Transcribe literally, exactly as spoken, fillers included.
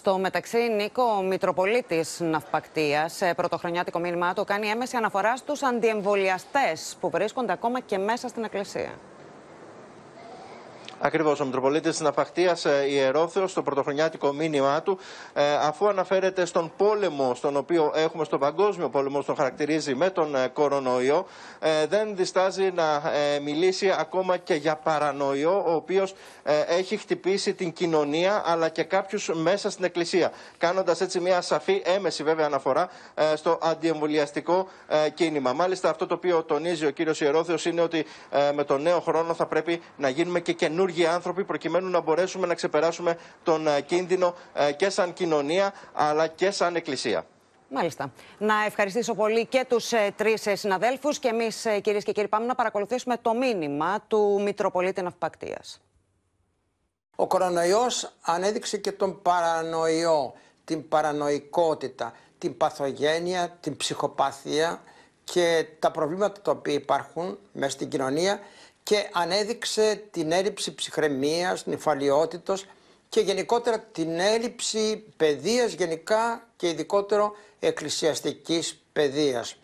Στο μεταξύ, Νίκο, ο Μητροπολίτης Ναυπακτίας, σε πρωτοχρονιάτικο μήνυμά του, κάνει έμεση αναφορά στους αντιεμβολιαστές που βρίσκονται ακόμα και μέσα στην εκκλησία. Ακριβώς, ο Μητροπολίτης Ναυπακτίας Ιερόθεος, στο πρωτοχρονιάτικο μήνυμά του, αφού αναφέρεται στον πόλεμο, στον οποίο έχουμε, στον παγκόσμιο πόλεμο, στον χαρακτηρίζει με τον κορονοϊό, δεν διστάζει να μιλήσει ακόμα και για παρανοϊό, ο οποίος έχει χτυπήσει την κοινωνία αλλά και κάποιους μέσα στην εκκλησία. Κάνοντας έτσι μια σαφή, έμεση βέβαια αναφορά στο αντιεμβολιαστικό κίνημα. Μάλιστα, αυτό το οποίο τονίζει ο κύριος Ιερόθεος είναι ότι με τον νέο χρόνο θα πρέπει να γίνουμε και καινούργοι άνθρωποι, προκειμένου να μπορέσουμε να ξεπεράσουμε τον κίνδυνο και σαν κοινωνία αλλά και σαν εκκλησία. Μάλιστα. Να ευχαριστήσω πολύ και τους τρεις συναδέλφους, και εμείς, κυρίες και κύριοι, πάμε να παρακολουθήσουμε το μήνυμα του Μητροπολίτη Ναυπακτίας. Ο κορονοϊός ανέδειξε και τον παρανοϊό, την παρανοϊκότητα, την παθογένεια, την ψυχοπάθεια και τα προβλήματα τα οποία υπάρχουν μέσα στην κοινωνία, και ανέδειξε την έλλειψη ψυχραιμίας, νηφαλιότητος και γενικότερα την έλλειψη παιδείας γενικά και ειδικότερο εκκλησιαστικής παιδείας.